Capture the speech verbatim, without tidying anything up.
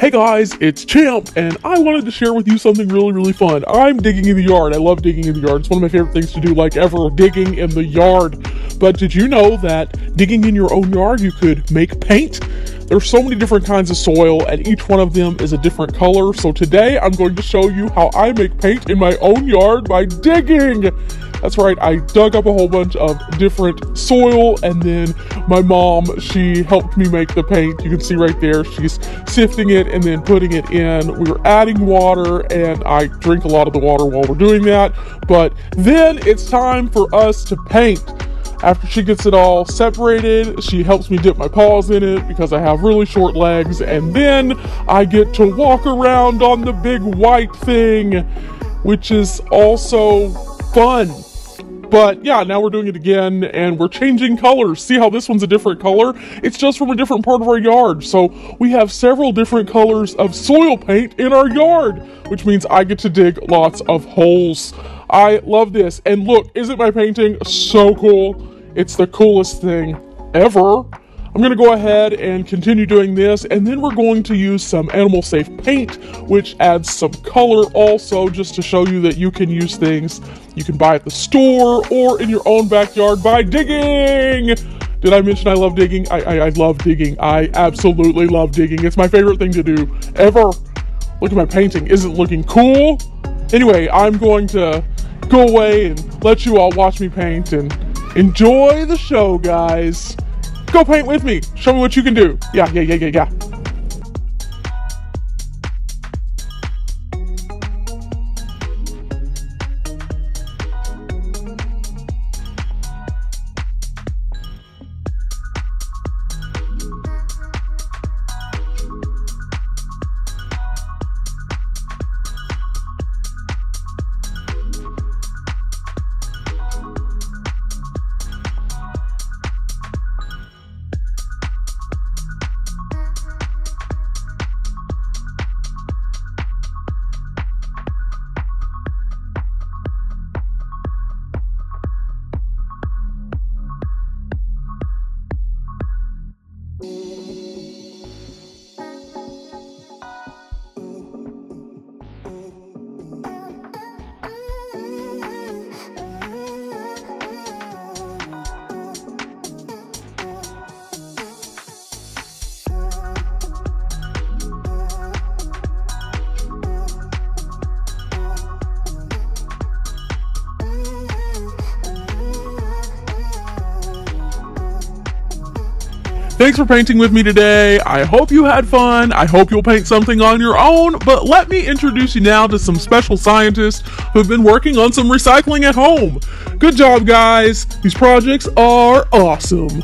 Hey guys, it's Champ, and I wanted to share with you something really, really fun. I'm digging in the yard. I love digging in the yard. It's one of my favorite things to do, like ever, digging in the yard. But did you know that digging in your own yard, you could make paint? There's so many different kinds of soil, and each one of them is a different color. So today, I'm going to show you how I make paint in my own yard by digging. That's right, I dug up a whole bunch of different soil, and then my mom, she helped me make the paint. You can see right there, she's sifting it and then putting it in. We were adding water, and I drink a lot of the water while we're doing that. But then it's time for us to paint. After she gets it all separated, she helps me dip my paws in it because I have really short legs, and then I get to walk around on the big white thing, which is also fun. But yeah, now we're doing it again, and we're changing colors. See how this one's a different color? It's just from a different part of our yard. So we have several different colors of soil paint in our yard, which means I get to dig lots of holes. I love this. And look, isn't my painting so cool? It's the coolest thing ever. I'm gonna go ahead and continue doing this, and then we're going to use some animal safe paint, which adds some color also, just to show you that you can use things you can buy at the store or in your own backyard by digging. Did I mention I love digging? I, I, I love digging. I absolutely love digging. It's my favorite thing to do ever. Look at my painting. Isn't it looking cool? Anyway, I'm going to go away and let you all watch me paint and enjoy the show, guys. Go paint with me. Show me what you can do. Yeah, yeah, yeah, yeah, yeah. Thanks for painting with me today. I hope you had fun. I hope you'll paint something on your own, but let me introduce you now to some special scientists who've been working on some recycling at home. Good job, guys. These projects are awesome.